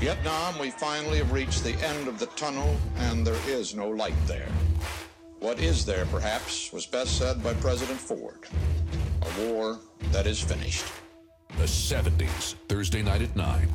Vietnam, we finally have reached the end of the tunnel, and there is no light there. What is there, perhaps, was best said by President Ford. A war that is finished. The 70s, Thursday night at 9.